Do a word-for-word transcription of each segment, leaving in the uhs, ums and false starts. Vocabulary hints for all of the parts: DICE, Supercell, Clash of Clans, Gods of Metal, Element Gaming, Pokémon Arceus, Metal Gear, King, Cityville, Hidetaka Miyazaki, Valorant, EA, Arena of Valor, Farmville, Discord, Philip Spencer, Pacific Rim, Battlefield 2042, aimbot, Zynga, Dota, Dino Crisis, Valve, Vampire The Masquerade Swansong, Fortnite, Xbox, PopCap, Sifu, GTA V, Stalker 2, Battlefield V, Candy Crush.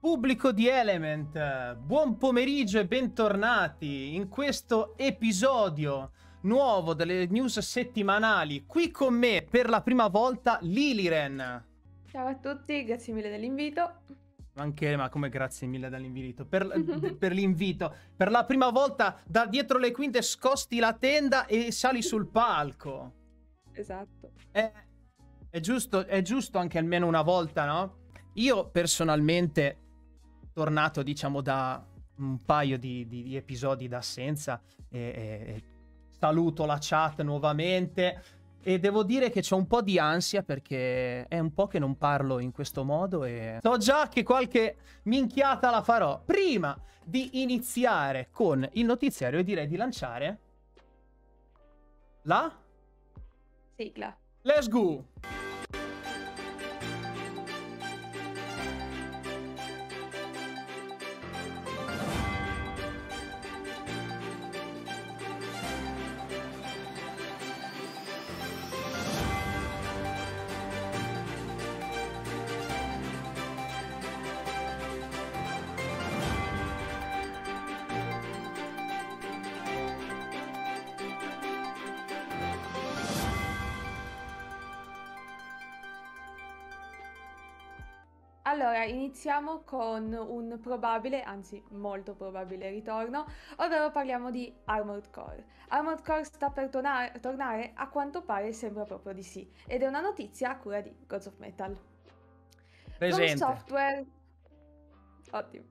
Pubblico di Element, buon pomeriggio e bentornati in questo episodio nuovo delle news settimanali. Qui con me per la prima volta Liliren. Ciao a tutti, grazie mille dell'invito. Anche, ma come grazie mille dall'invito per, per l'invito. Per la prima volta da dietro le quinte scosti la tenda e sali sul palco. Esatto. È, è, giusto, è giusto anche almeno una volta, no? Io personalmente, tornato diciamo da un paio di, di, di episodi d'assenza, e, e, saluto la chat nuovamente e devo dire che c'ho un po' di ansia perché è un po' che non parlo in questo modo e so già che qualche minchiata la farò. Prima di iniziare con il notiziario direi di lanciare la sigla. Let's go! Allora, iniziamo con un probabile, anzi molto probabile ritorno, ovvero parliamo di Armored Core. Armored Core sta per tornare, tornare, a quanto pare sembra proprio di sì, ed è una notizia a cura di Gods of Metal. Presente. From Software... Ottimo.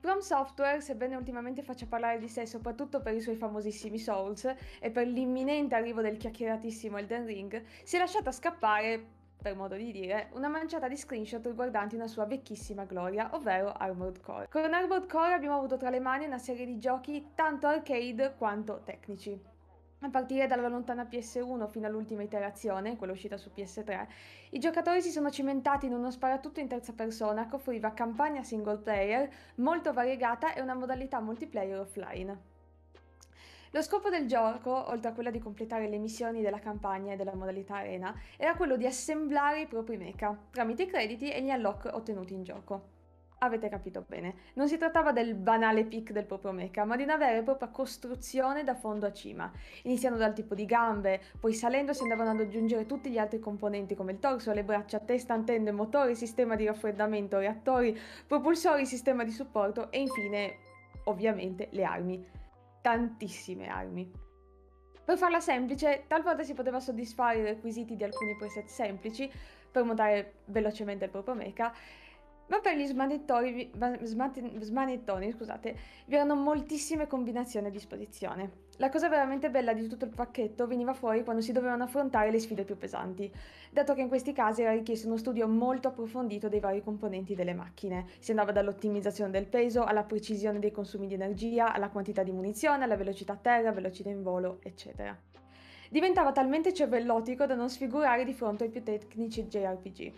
From Software, sebbene ultimamente faccia parlare di sé soprattutto per i suoi famosissimi Souls e per l'imminente arrivo del chiacchieratissimo Elden Ring, si è lasciata scappare, per modo di dire, una manciata di screenshot riguardanti una sua vecchissima gloria, ovvero Armored Core. Con Armored Core abbiamo avuto tra le mani una serie di giochi tanto arcade quanto tecnici. A partire dalla lontana P S uno fino all'ultima iterazione, quella uscita su P S tre, i giocatori si sono cimentati in uno sparatutto in terza persona che offriva campagna single player molto variegata e una modalità multiplayer offline. Lo scopo del gioco, oltre a quello di completare le missioni della campagna e della modalità arena, era quello di assemblare i propri mecha, tramite i crediti e gli unlock ottenuti in gioco. Avete capito bene, non si trattava del banale pick del proprio mecha, ma di una vera e propria costruzione da fondo a cima, iniziando dal tipo di gambe, poi salendo si andavano ad aggiungere tutti gli altri componenti come il torso, le braccia, testa, antenne, motore, sistema di raffreddamento, reattori, propulsori, sistema di supporto e infine, ovviamente, le armi. Tantissime armi. Per farla semplice, talvolta si poteva soddisfare i requisiti di alcuni preset semplici per montare velocemente il proprio mecha, ma per gli smanettoni, smanettoni scusate, vi erano moltissime combinazioni a disposizione. La cosa veramente bella di tutto il pacchetto veniva fuori quando si dovevano affrontare le sfide più pesanti, dato che in questi casi era richiesto uno studio molto approfondito dei vari componenti delle macchine. Si andava dall'ottimizzazione del peso, alla precisione dei consumi di energia, alla quantità di munizione, alla velocità a terra, velocità in volo, eccetera. Diventava talmente cervellotico da non sfigurare di fronte ai più tecnici J R P G,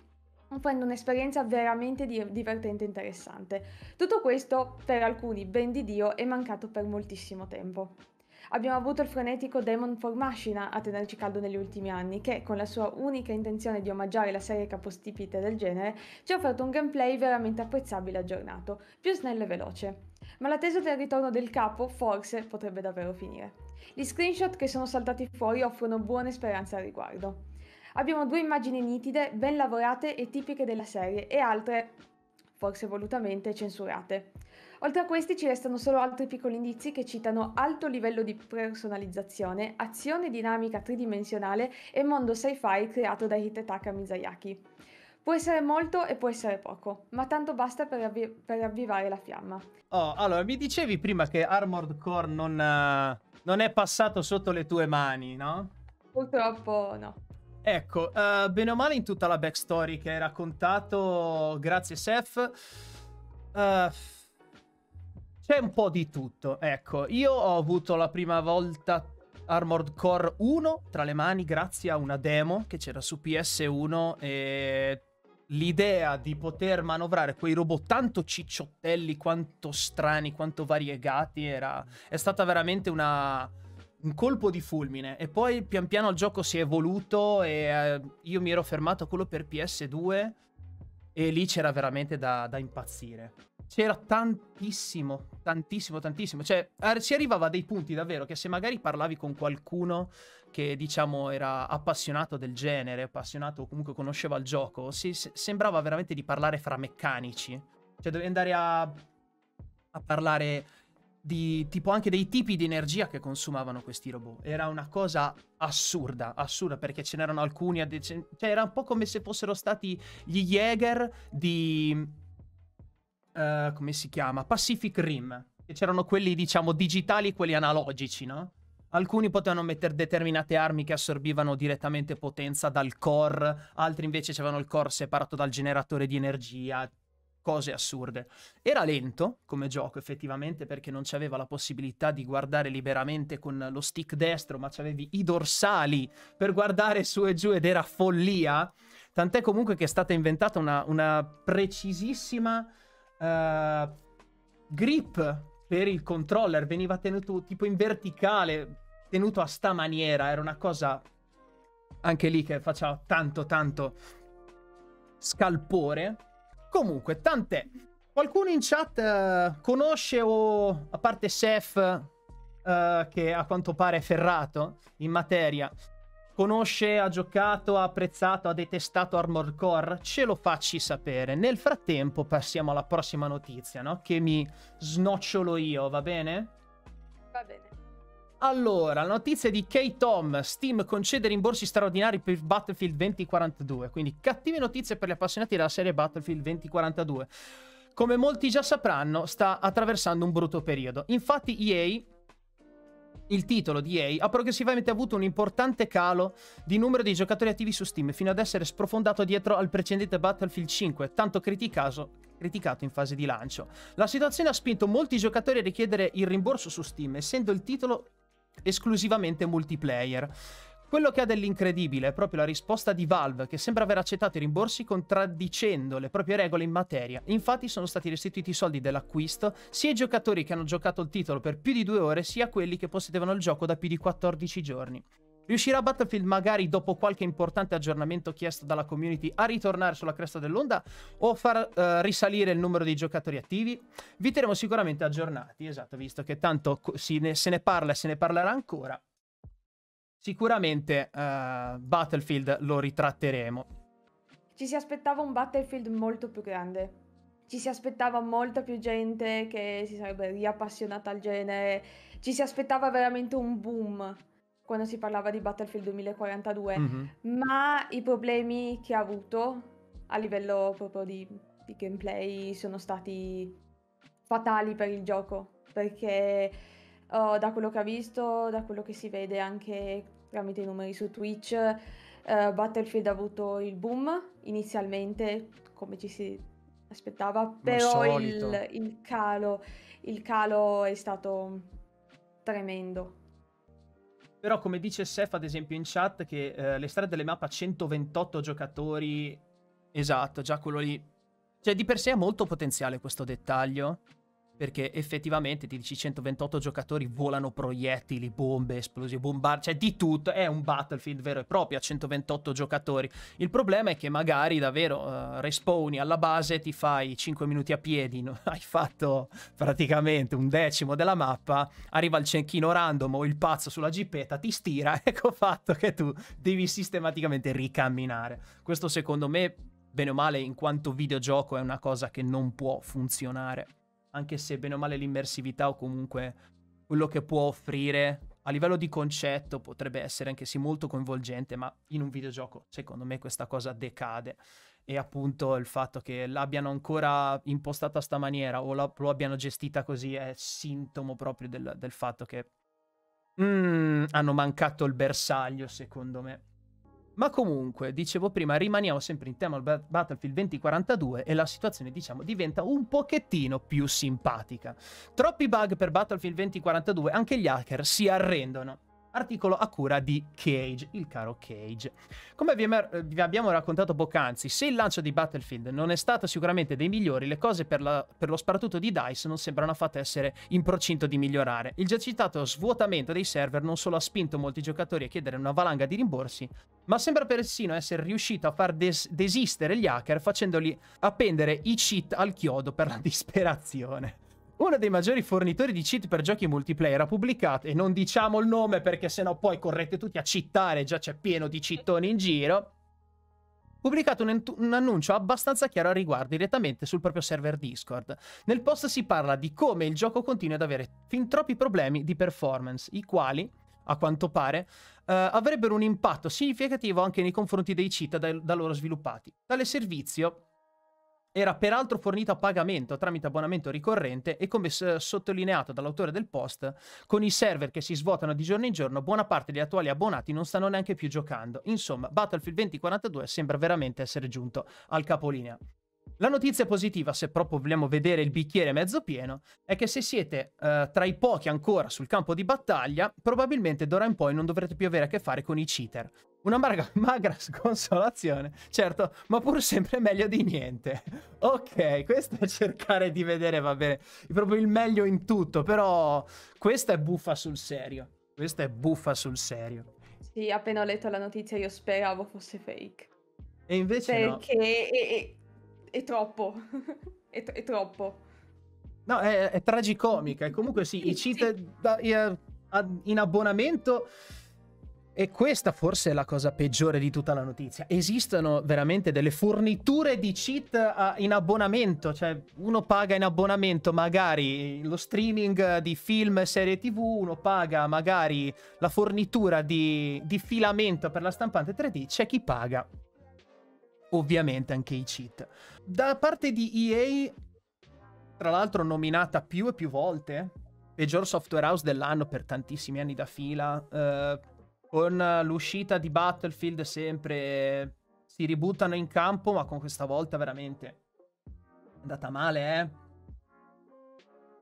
offrendo un'esperienza veramente divertente e interessante. Tutto questo, per alcuni, ben di Dio, è mancato per moltissimo tempo. Abbiamo avuto il frenetico Demon for Machina a tenerci caldo negli ultimi anni, che, con la sua unica intenzione di omaggiare la serie capostipite del genere, ci ha offerto un gameplay veramente apprezzabile e aggiornato, più snello e veloce. Ma l'attesa del ritorno del capo, forse, potrebbe davvero finire. Gli screenshot che sono saltati fuori offrono buone speranze al riguardo. Abbiamo due immagini nitide, ben lavorate e tipiche della serie, e altre, forse volutamente, censurate. Oltre a questi ci restano solo altri piccoli indizi che citano alto livello di personalizzazione, azione dinamica tridimensionale e mondo sci-fi creato da Hidetaka Miyazaki. Può essere molto e può essere poco, ma tanto basta per, avvi per avvivare la fiamma. Oh, allora, mi dicevi prima che Armored Core non, uh, non è passato sotto le tue mani, no? Purtroppo no. Ecco, uh, bene o male in tutta la backstory che hai raccontato, grazie Seth, uh, c'è un po' di tutto. Ecco, io ho avuto la prima volta Armored Core uno tra le mani grazie a una demo che c'era su P S uno e l'idea di poter manovrare quei robot tanto cicciottelli, quanto strani, quanto variegati era... è stata veramente una... un colpo di fulmine. E poi pian piano il gioco si è evoluto e eh, io mi ero fermato a quello per P S due E lì c'era veramente da, da impazzire. C'era tantissimo, tantissimo, tantissimo. Cioè, si arrivava a dei punti davvero che se magari parlavi con qualcuno che, diciamo, era appassionato del genere, appassionato o comunque conosceva il gioco, si, se, sembrava veramente di parlare fra meccanici. Cioè, dovevi andare a, a parlare di tipo anche dei tipi di energia che consumavano questi robot. Era una cosa assurda, assurda, perché ce n'erano alcuni... Cioè, era un po' come se fossero stati gli Jäger di... Uh, come si chiama? Pacific Rim. Che c'erano quelli, diciamo, digitali e quelli analogici, no? Alcuni potevano mettere determinate armi che assorbivano direttamente potenza dal core, altri invece avevano il core separato dal generatore di energia, cose assurde. Era lento come gioco effettivamente, perché non c'aveva la possibilità di guardare liberamente con lo stick destro, ma c'avevi i dorsali per guardare su e giù ed era follia. Tant'è comunque che è stata inventata una, una precisissima... Uh, grip per il controller, veniva tenuto tipo in verticale, tenuto a sta maniera, era una cosa anche lì che faceva tanto tanto scalpore. Comunque, tant'è, qualcuno in chat uh, conosce o, a parte Seth uh, che a quanto pare è ferrato in materia, conosce, ha giocato, ha apprezzato, ha detestato Armored Core? Ce lo facci sapere. Nel frattempo passiamo alla prossima notizia, no? Che mi snocciolo io, va bene? Va bene. Allora, la notizia di K-Tom, Steam concede rimborsi straordinari per Battlefield duemilaquarantadue. Quindi cattive notizie per gli appassionati della serie Battlefield duemilaquarantadue. Come molti già sapranno, sta attraversando un brutto periodo. Infatti E A... Il titolo di E A ha progressivamente avuto un importante calo di numero di giocatori attivi su Steam, fino ad essere sprofondato dietro al precedente Battlefield cinque, tanto criticato, criticato in fase di lancio. La situazione ha spinto molti giocatori a richiedere il rimborso su Steam, essendo il titolo esclusivamente multiplayer. Quello che ha dell'incredibile è proprio la risposta di Valve, che sembra aver accettato i rimborsi contraddicendo le proprie regole in materia. Infatti sono stati restituiti i soldi dell'acquisto sia ai giocatori che hanno giocato il titolo per più di due ore, sia a quelli che possedevano il gioco da più di quattordici giorni. Riuscirà Battlefield, magari dopo qualche importante aggiornamento chiesto dalla community, a ritornare sulla cresta dell'onda o far uh, risalire il numero di giocatori attivi? Vi terremo sicuramente aggiornati, esatto, visto che tanto si ne, se ne parla e se ne parlerà ancora. Sicuramente uh, Battlefield lo ritratteremo. Ci si aspettava un Battlefield molto più grande. Ci si aspettava molta più gente che si sarebbe riappassionata al genere. Ci si aspettava veramente un boom quando si parlava di Battlefield duemilaquarantadue. Mm-hmm. Ma i problemi che ha avuto a livello proprio di, di gameplay sono stati fatali per il gioco. Perché... Oh, da quello che ha visto, da quello che si vede anche tramite i numeri su Twitch, eh, Battlefield ha avuto il boom inizialmente, come ci si aspettava, però il, il, calo, il calo è stato tremendo. Però come dice Seth ad esempio in chat, che eh, le strade delle mappe a centoventotto giocatori, esatto, già quello lì, cioè di per sé ha molto potenziale questo dettaglio. Perché effettivamente ti dici centoventotto giocatori, volano proiettili, bombe, esplosioni, bombardi, cioè di tutto, è un Battlefield vero e proprio a centoventotto giocatori. Il problema è che magari davvero uh, respawni alla base, ti fai cinque minuti a piedi, no? Hai fatto praticamente un decimo della mappa, arriva il cecchino random o il pazzo sulla gippetta, ti stira, ecco fatto che tu devi sistematicamente ricamminare. Questo secondo me, bene o male, in quanto videogioco è una cosa che non può funzionare. Anche se bene o male l'immersività o comunque quello che può offrire a livello di concetto potrebbe essere anche sì molto coinvolgente, ma in un videogioco secondo me questa cosa decade. E appunto il fatto che l'abbiano ancora impostata a sta maniera o la, lo abbiano gestita così è sintomo proprio del, del fatto che mm, hanno mancato il bersaglio secondo me. Ma comunque, dicevo prima, rimaniamo sempre in tema al Battlefield duemilaquarantadue e la situazione, diciamo, diventa un pochettino più simpatica. Troppi bug per Battlefield duemilaquarantadue, anche gli hacker si arrendono. Articolo a cura di Cage, il caro Cage. Come vi abbiamo raccontato poc'anzi, se il lancio di Battlefield non è stato sicuramente dei migliori, le cose per, la, per lo sparatutto di DICE non sembrano affatto essere in procinto di migliorare. Il già citato svuotamento dei server non solo ha spinto molti giocatori a chiedere una valanga di rimborsi, ma sembra persino essere riuscito a far des desistere gli hacker facendoli appendere i cheat al chiodo per la disperazione. Uno dei maggiori fornitori di cheat per giochi multiplayer ha pubblicato, e non diciamo il nome perché sennò poi correte tutti a cheatare, già c'è pieno di cheatoni in giro, pubblicato un, un annuncio abbastanza chiaro al riguardo direttamente sul proprio server Discord. Nel post si parla di come il gioco continua ad avere fin troppi problemi di performance, i quali, a quanto pare, uh, avrebbero un impatto significativo anche nei confronti dei cheat da, da loro sviluppati. Tale servizio era peraltro fornito a pagamento tramite abbonamento ricorrente e, come sottolineato dall'autore del post, con i server che si svuotano di giorno in giorno, buona parte degli attuali abbonati non stanno neanche più giocando. Insomma, Battlefield duemilaquarantadue sembra veramente essere giunto al capolinea. La notizia positiva, se proprio vogliamo vedere il bicchiere mezzo pieno, è che se siete eh, tra i pochi ancora sul campo di battaglia, probabilmente d'ora in poi non dovrete più avere a che fare con i cheater. Una magra, magra sconsolazione, certo, ma pur sempre meglio di niente. Ok, questo è cercare di vedere, va bene, proprio il meglio in tutto, però questa è buffa sul serio. Questa è buffa sul serio. Sì, appena ho letto la notizia io speravo fosse fake. E invece Perché... no. Perché... È troppo, è, è troppo. No, è, è tragicomica. E comunque sì, i cheat in abbonamento, e questa forse è la cosa peggiore di tutta la notizia. Esistono veramente delle forniture di cheat a, in abbonamento, cioè uno paga in abbonamento magari lo streaming di film e serie tv, uno paga magari la fornitura di, di filamento per la stampante tre D, c'è chi paga ovviamente anche i cheat. Da parte di E A, tra l'altro nominata più e più volte peggior software house dell'anno per tantissimi anni da fila, eh, con l'uscita di Battlefield sempre si ributtano in campo, ma con questa volta veramente è andata male, eh?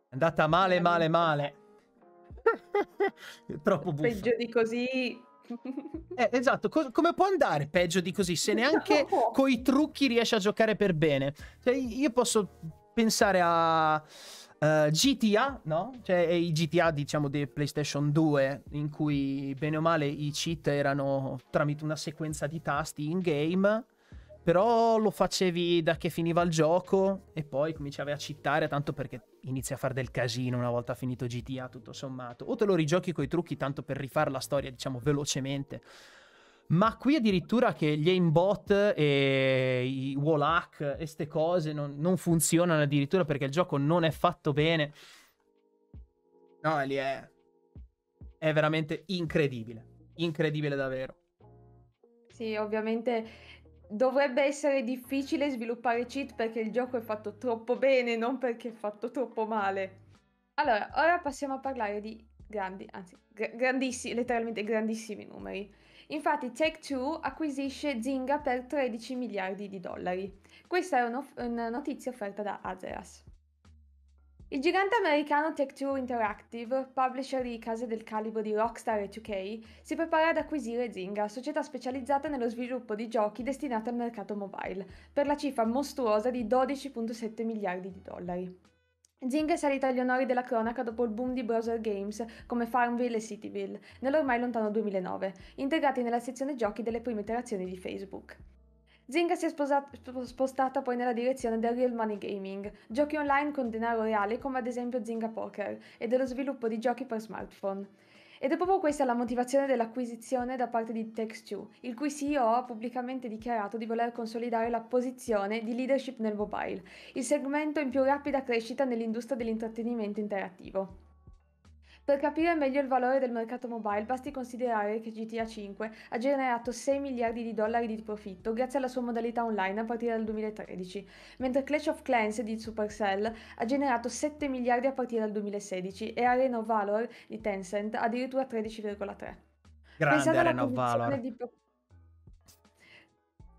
È andata male, male, male. È troppo buffo. Peggio di così... Eh, esatto, Co come può andare peggio di così se neanche no. coi trucchi riesce a giocare per bene? Cioè, io posso pensare a uh, G T A, no? Cioè i G T A, diciamo, di PlayStation due, in cui bene o male i cheat erano tramite una sequenza di tasti in game, però lo facevi da che finiva il gioco e poi cominciavi a cheatare, tanto perché inizia a fare del casino una volta finito G T A, tutto sommato. O te lo rigiochi coi trucchi tanto per rifare la storia, diciamo, velocemente. Ma qui addirittura che gli aimbot e i wall hack e ste cose non, non funzionano addirittura perché il gioco non è fatto bene. No, lì è... è veramente incredibile. Incredibile davvero. Sì, ovviamente... dovrebbe essere difficile sviluppare cheat perché il gioco è fatto troppo bene, non perché è fatto troppo male. Allora, ora passiamo a parlare di grandi, anzi, gr grandissimi, letteralmente grandissimi numeri. Infatti Take-Two acquisisce Zynga per tredici miliardi di dollari. Questa è un una notizia offerta da Azeras. Il gigante americano Take-Two Interactive, publisher di case del calibro di Rockstar e due K, si prepara ad acquisire Zynga, società specializzata nello sviluppo di giochi destinata al mercato mobile, per la cifra mostruosa di dodici virgola sette miliardi di dollari. Zynga è salita agli onori della cronaca dopo il boom di browser games come Farmville e Cityville, nell'ormai lontano duemilanove, integrati nella sezione giochi delle prime iterazioni di Facebook. Zynga si è spostata poi nella direzione del real money gaming, giochi online con denaro reale come ad esempio Zynga Poker, e dello sviluppo di giochi per smartphone. Ed è proprio questa la motivazione dell'acquisizione da parte di Take-Two, il cui C E O ha pubblicamente dichiarato di voler consolidare la posizione di leadership nel mobile, il segmento in più rapida crescita nell'industria dell'intrattenimento interattivo. Per capire meglio il valore del mercato mobile basti considerare che G T A cinque ha generato sei miliardi di dollari di profitto grazie alla sua modalità online a partire dal duemilatredici, mentre Clash of Clans di Supercell ha generato sette miliardi a partire dal duemilasedici e Arena of Valor di Tencent addirittura tredici virgola tre. Grande Arena of Valor. Di...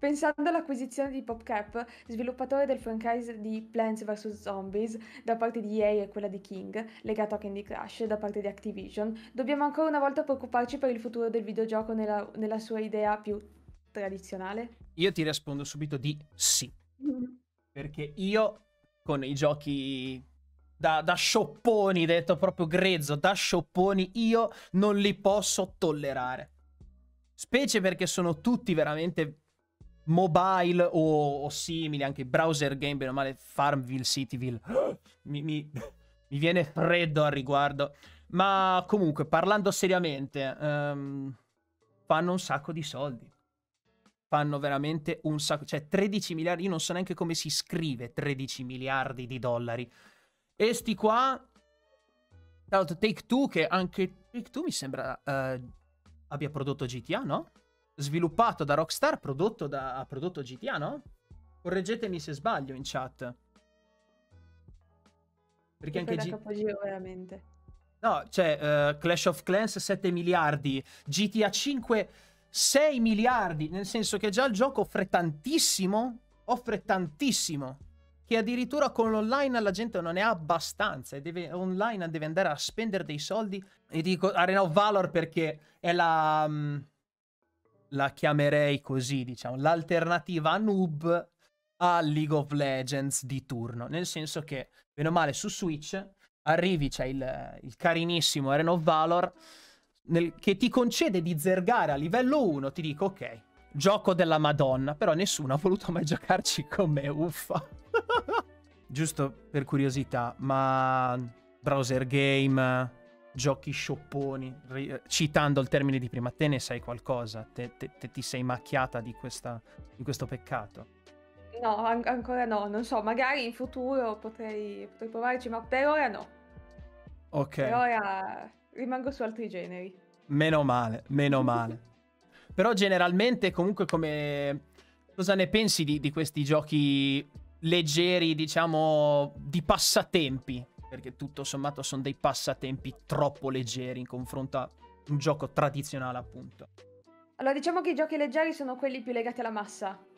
Pensando all'acquisizione di PopCap, sviluppatore del franchise di Plants versus. Zombies da parte di E A e quella di King, legato a Candy Crush da parte di Activision, dobbiamo ancora una volta preoccuparci per il futuro del videogioco nella, nella sua idea più tradizionale? Io ti rispondo subito di sì. Mm-hmm. Perché io, con i giochi da, da sciopponi, detto proprio grezzo, da sciopponi, io non li posso tollerare. specie perché sono tutti veramente mobile o, o simili, anche browser game, bene o male. Farmville, Cityville, mi, mi, mi viene freddo al riguardo. Ma comunque, parlando seriamente, um, fanno un sacco di soldi. Fanno veramente un sacco, cioè tredici miliardi, io non so neanche come si scrive tredici miliardi di dollari. E sti qua, tra l'altro Take-Two, che anche Take-Two mi sembra uh, abbia prodotto G T A, no? Sviluppato da Rockstar, prodotto da, ha prodotto G T A, no? Correggetemi se sbaglio in chat. Perché anche G T A... veramente. No, cioè uh, Clash of Clans sette miliardi, GTA cinque... sei miliardi, nel senso che già il gioco offre tantissimo, offre tantissimo, che addirittura con l'online la gente non ne ha abbastanza e deve, online deve andare a spendere dei soldi. E dico Arena of Valor perché è la, la chiamerei così, diciamo, l'alternativa noob a League of Legends di turno, nel senso che, meno male, su Switch arrivi, c'è il, il carinissimo Arena of Valor, Nel, che ti concede di zergare a livello uno, ti dico ok, gioco della Madonna, però nessuno ha voluto mai giocarci con me, uffa. Giusto per curiosità, ma browser game, giochi sciopponi, citando il termine di prima, te ne sai qualcosa? Te, te, te ti sei macchiata di, questa, di questo peccato? No, an ancora no, non so, magari in futuro potrei, potrei provarci, ma per ora no. Ok. Per ora... rimango su altri generi. Meno male, meno male. Però generalmente comunque come... cosa ne pensi di, di questi giochi leggeri, diciamo, di passatempi? Perché tutto sommato sono dei passatempi troppo leggeri in confronto a un gioco tradizionale, appunto. Allora, diciamo che i giochi leggeri sono quelli più legati alla massa.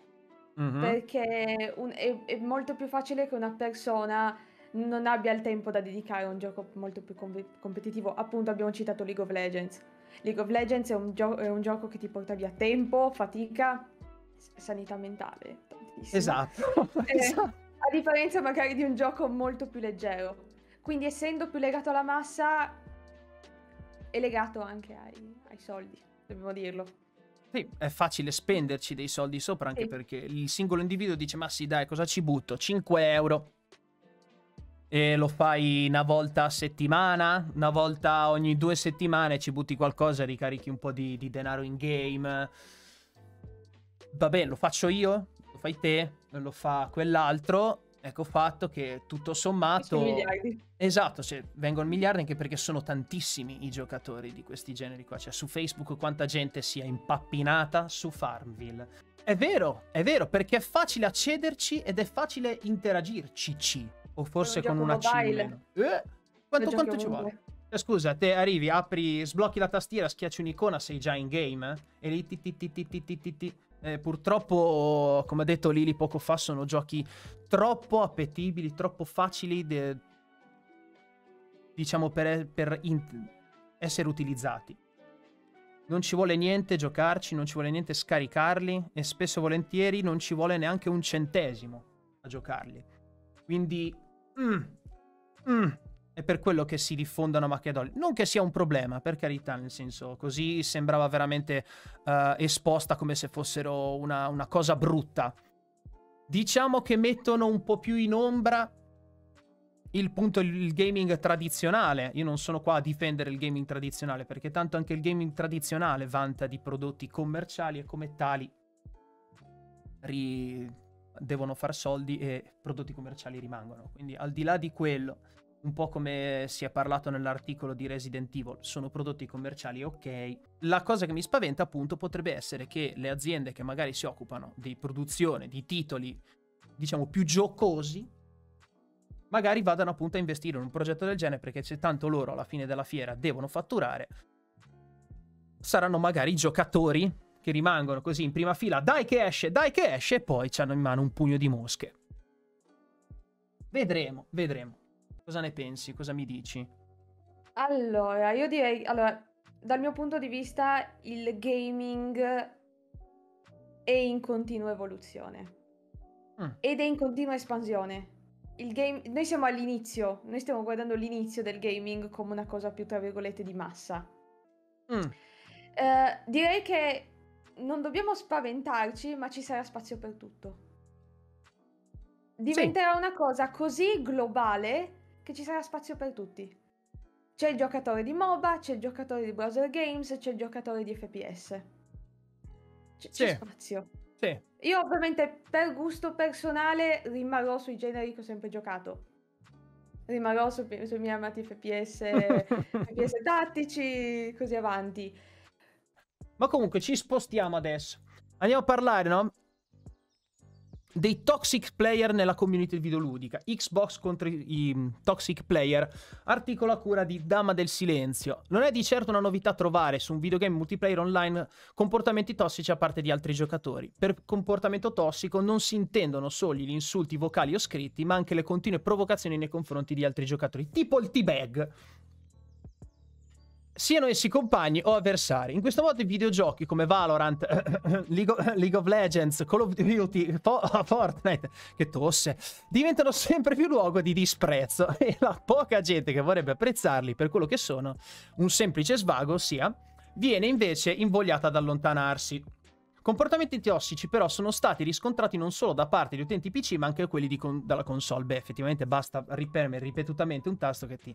Mm-hmm. Perché un, è, è molto più facile che una persona... non abbia il tempo da dedicare a un gioco molto più competitivo. Appunto abbiamo citato League of Legends. League of Legends è un, gio è un gioco che ti porta via tempo, fatica, sanità mentale, tantissimo. Esatto. Eh, esatto. A differenza magari di un gioco molto più leggero. Quindi essendo più legato alla massa, è legato anche ai, ai soldi, dobbiamo dirlo. Sì, è facile spenderci dei soldi sopra, anche sì. Perché il singolo individuo dice ma sì dai, cosa ci butto? cinque euro. E lo fai una volta a settimana, una volta ogni due settimane ci butti qualcosa, ricarichi un po' di, di denaro in game. Va bene, lo faccio io, lo fai te, lo fa quell'altro. Ecco fatto che tutto sommato... miliardi. Esatto, cioè, vengono miliardi anche perché sono tantissimi i giocatori di questi generi qua. Cioè su Facebook quanta gente si è impappinata su Farmville. È vero, è vero, perché è facile accederci ed è facile interagirci. -ci. O forse con una C meno. Eh, quanto quanto ci vuole? Cioè, scusa, te arrivi, apri, sblocchi la tastiera, schiacci un'icona, sei già in game. Eh? E lì ti ti ti ti ti ti ti ti. Eh, purtroppo, come ha detto Lili poco fa, sono giochi troppo appetibili, troppo facili, de... diciamo, per, per essere utilizzati. Non ci vuole niente giocarci, non ci vuole niente scaricarli e spesso e volentieri non ci vuole neanche un centesimo a giocarli. Quindi... Mm, mm, è per quello che si diffondono macchiadoli. Non che sia un problema, per carità, nel senso, così sembrava veramente uh, esposta come se fossero una, una cosa brutta. Diciamo che mettono un po' più in ombra il punto, il gaming tradizionale. Io non sono qua a difendere il gaming tradizionale, perché tanto anche il gaming tradizionale vanta di prodotti commerciali e come tali ri... devono far soldi e prodotti commerciali rimangono. Quindi al di là di quello, un po' come si è parlato nell'articolo di Resident Evil, sono prodotti commerciali, ok. La cosa che mi spaventa appunto potrebbe essere che le aziende che magari si occupano di produzione di titoli diciamo più giocosi magari vadano appunto a investire in un progetto del genere, perché se tanto loro alla fine della fiera devono fatturare, saranno magari i giocatori che rimangono così in prima fila, dai che esce, dai che esce, e poi c'hanno in mano un pugno di mosche. Vedremo, vedremo. Cosa ne pensi? Cosa mi dici? Allora, io direi, allora, dal mio punto di vista, il gaming è in continua evoluzione. Mm. Ed è in continua espansione. Il game... Noi siamo all'inizio, noi stiamo guardando l'inizio del gaming come una cosa più, tra virgolette, di massa. Mm. Eh, direi che non dobbiamo spaventarci, ma ci sarà spazio per tutto. Diventerà sì. una cosa così globale che ci sarà spazio per tutti. C'è il giocatore di MOBA, c'è il giocatore di browser games, c'è il giocatore di F P S. C'è sì. spazio. Sì. Io ovviamente per gusto personale rimarrò sui generi che ho sempre giocato. Rimarrò su, sui miei amati F P S, F P S tattici, così avanti. Ma comunque ci spostiamo adesso. Andiamo a parlare, no? Dei toxic player nella community videoludica. Xbox contro i toxic player. Articolo a cura di Dama del Silenzio. Non è di certo una novità trovare su un videogame multiplayer online comportamenti tossici da parte di altri giocatori. Per comportamento tossico non si intendono solo gli insulti vocali o scritti, ma anche le continue provocazioni nei confronti di altri giocatori, tipo il teabag, siano essi compagni o avversari. In questo modo i videogiochi come Valorant, League, of, League of Legends, Call of Duty, po Fortnite, che tosse, diventano sempre più luogo di disprezzo e la poca gente che vorrebbe apprezzarli per quello che sono, un semplice svago, ossia, viene invece invogliata ad allontanarsi. Comportamenti tossici però sono stati riscontrati non solo da parte di utenti P C, ma anche quelli di con dalla console. Beh, effettivamente basta ripremere ripetutamente un tasto che ti...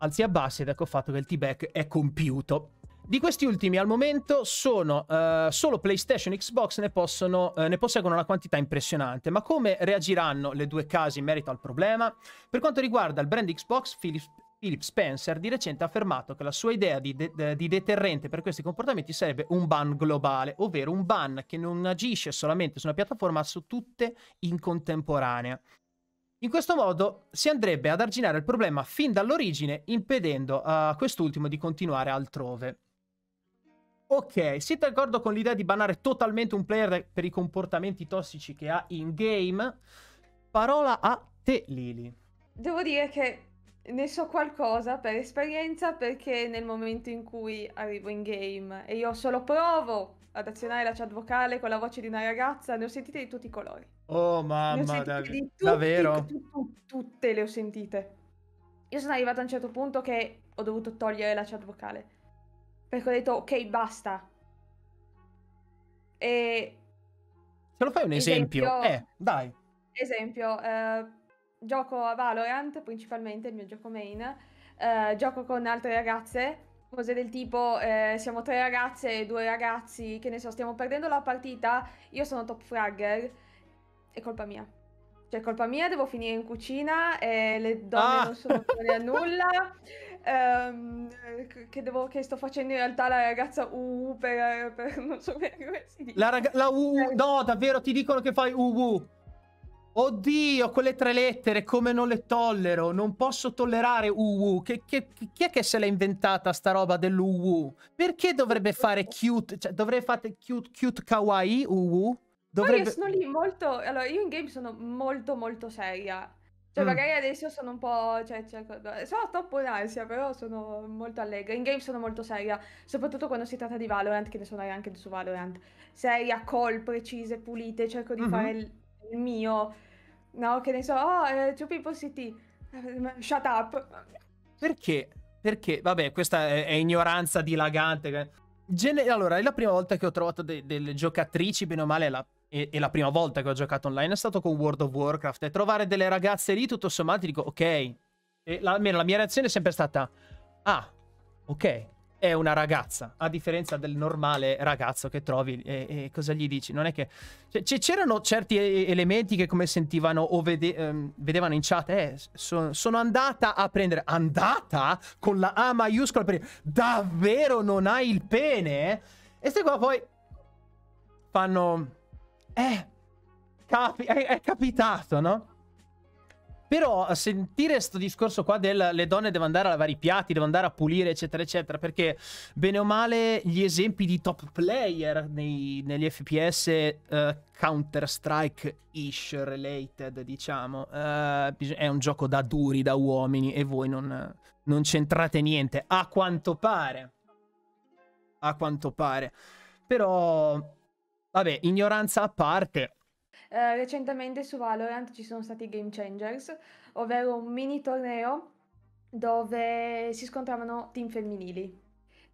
alzi e abbassi, ed ecco fatto che il T-Back è compiuto. Di questi ultimi al momento sono uh, solo PlayStation e Xbox ne, possono, uh, ne posseggono una quantità impressionante, ma come reagiranno le due case in merito al problema? Per quanto riguarda il brand Xbox, Philip, Philip Spencer di recente ha affermato che la sua idea di, de di deterrente per questi comportamenti sarebbe un ban globale, ovvero un ban che non agisce solamente su una piattaforma, ma su tutte in contemporanea. In questo modo si andrebbe ad arginare il problema fin dall'origine, impedendo a quest'ultimo di continuare altrove. Ok, siete d'accordo con l'idea di banare totalmente un player per i comportamenti tossici che ha in game? Parola a te, Lili. Devo dire che ne so qualcosa per esperienza, perché nel momento in cui arrivo in game e io solo provo ad azionare la chat vocale con la voce di una ragazza, ne ho sentite di tutti i colori. Oh mamma, dav tutti, davvero? Tu, tu, tutte le ho sentite. Io sono arrivata a un certo punto che ho dovuto togliere la chat vocale, perché ho detto ok, basta. E... se lo fai un esempio? esempio eh, dai. Esempio, eh, gioco a Valorant, principalmente il mio gioco main, eh, gioco con altre ragazze, cose del tipo eh, siamo tre ragazze e due ragazzi, che ne so, stiamo perdendo la partita, io sono top fragger, è colpa mia. Cioè, colpa mia, devo finire in cucina, e le donne ah. non sono buone a nulla, um, che, devo, che sto facendo in realtà la ragazza U per, per non so come si dice. La, raga la U, no, davvero, ti dicono che fai U U. Oddio, quelle tre lettere, come non le tollero, non posso tollerare U U. Che, che, chi è che se l'è inventata sta roba dell'U U? Perché dovrebbe fare cute, cioè dovrebbe fare cute, cute kawaii U U? Dovrebbe... Poi io sono lì molto, allora io in game sono molto molto seria, cioè mm. magari adesso sono un po', cioè, cioè sono troppo in ansia, però sono molto allegra, in game sono molto seria, soprattutto quando si tratta di Valorant, che ne sono anche su Valorant, seria, call, precise, pulite, cerco di mm -hmm. fare... il... il mio, no, che ne so, oh, eh, two people city, shut up. Perché? Perché? Vabbè, questa è, è ignoranza dilagante. Gen allora, è la prima volta che ho trovato de delle giocatrici, bene o male, è la, è, è la prima volta che ho giocato online, è stato con World of Warcraft, e trovare delle ragazze lì, tutto sommato, dico, ok. E la, almeno la mia reazione è sempre stata, ah, ok, è una ragazza, a differenza del normale ragazzo che trovi, e, e cosa gli dici? Non è che... c'erano certi elementi che come sentivano o vede, ehm, vedevano in chat, eh, so, sono andata a prendere... Andata? Con la A maiuscola per... Davvero non hai il pene? E se qua poi fanno... Eh, capi, è, è capitato, no? Però a sentire sto discorso qua del le donne devono andare a lavare i piatti, devono andare a pulire, eccetera, eccetera, perché bene o male gli esempi di top player nei, negli F P S uh, Counter-Strike-ish related, diciamo, uh, è un gioco da duri, da uomini, e voi non, non c'entrate niente, a quanto pare. A quanto pare. Però, vabbè, ignoranza a parte... Uh, recentemente su Valorant ci sono stati Game Changers, ovvero un mini torneo dove si scontravano team femminili.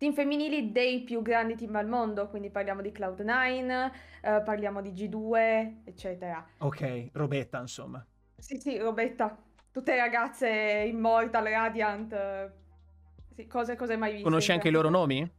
team femminili dei più grandi team al mondo, quindi parliamo di Cloud nine, eh, parliamo di G due, eccetera. Ok, robetta insomma. Sì, sì, robetta. Tutte ragazze Immortal, Radiant, eh, sì, cose, cose mai viste. Conosci anche i loro nomi?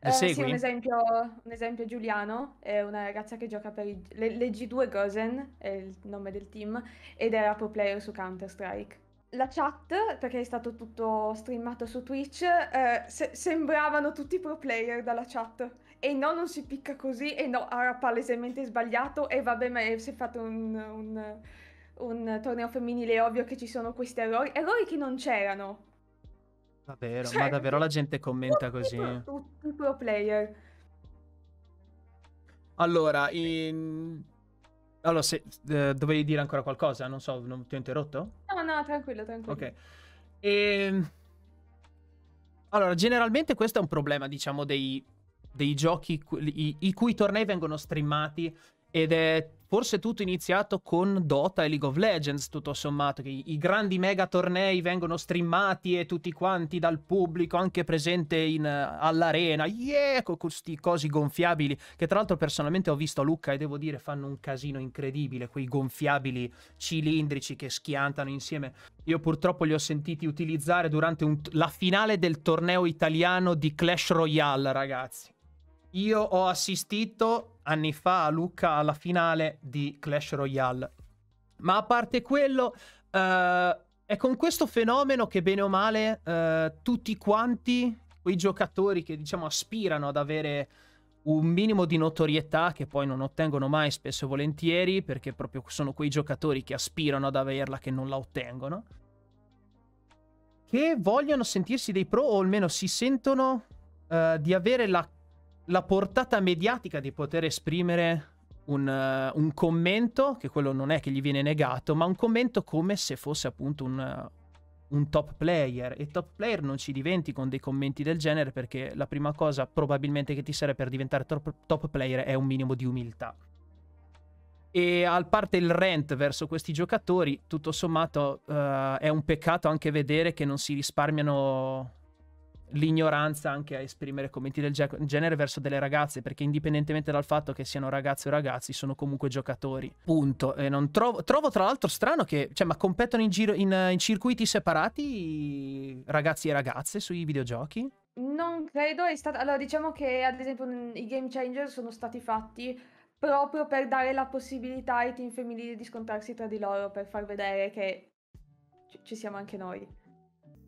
Eh, sì, un esempio, un esempio Giuliano, è una ragazza che gioca per i, le, le G due Gozen, è il nome del team, ed era pro player su Counter-Strike. La chat, perché è stato tutto streamato su Twitch, eh, se sembravano tutti pro player dalla chat. E no, non si picca così, e no, era palesemente sbagliato, e vabbè, ma si è fatto un, un, un torneo femminile, è ovvio che ci sono questi errori, errori che non c'erano. Davvero, cioè, ma davvero la gente commenta tutti così? Tutti i pro player. Allora, in... allora se, eh, dovevi dire ancora qualcosa? Non so, non ti ho interrotto? No, no, tranquillo, tranquillo. Ok. E... allora, generalmente questo è un problema, diciamo, dei, dei giochi i, i cui tornei vengono streamati, ed è forse tutto iniziato con Dota e League of Legends, tutto sommato, che i grandi mega tornei vengono streamati e tutti quanti dal pubblico, anche presente in, all'arena, yeah, con questi cosi gonfiabili, che tra l'altro personalmente ho visto a Lucca e devo dire fanno un casino incredibile, quei gonfiabili cilindrici che schiantano insieme. Io purtroppo li ho sentiti utilizzare durante un la finale del torneo italiano di Clash Royale, ragazzi. Io ho assistito anni fa a Lucca alla finale di Clash Royale. Ma a parte quello, eh, è con questo fenomeno che bene o male eh, tutti quanti quei giocatori che diciamo aspirano ad avere un minimo di notorietà, che poi non ottengono mai spesso e volentieri, perché proprio sono quei giocatori che aspirano ad averla che non la ottengono, che vogliono sentirsi dei pro, o almeno si sentono eh, di avere la la portata mediatica di poter esprimere un, uh, un commento, che quello non è che gli viene negato, ma un commento come se fosse appunto un, uh, un top player. E top player non ci diventi con dei commenti del genere, perché la prima cosa probabilmente che ti serve per diventare top, top player è un minimo di umiltà. E a parte il rant verso questi giocatori, tutto sommato uh, è un peccato anche vedere che non si risparmiano l'ignoranza anche a esprimere commenti del genere verso delle ragazze, perché indipendentemente dal fatto che siano ragazze o ragazzi sono comunque giocatori, punto. E non trovo, trovo tra l'altro strano che, cioè, ma competono in, giro, in, in circuiti separati ragazzi e ragazze sui videogiochi? Non credo, è stato, allora diciamo che ad esempio i Game Changer sono stati fatti proprio per dare la possibilità ai team femminili di scontrarsi tra di loro, per far vedere che ci siamo anche noi.